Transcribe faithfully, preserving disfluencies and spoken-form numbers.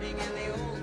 waiting in the old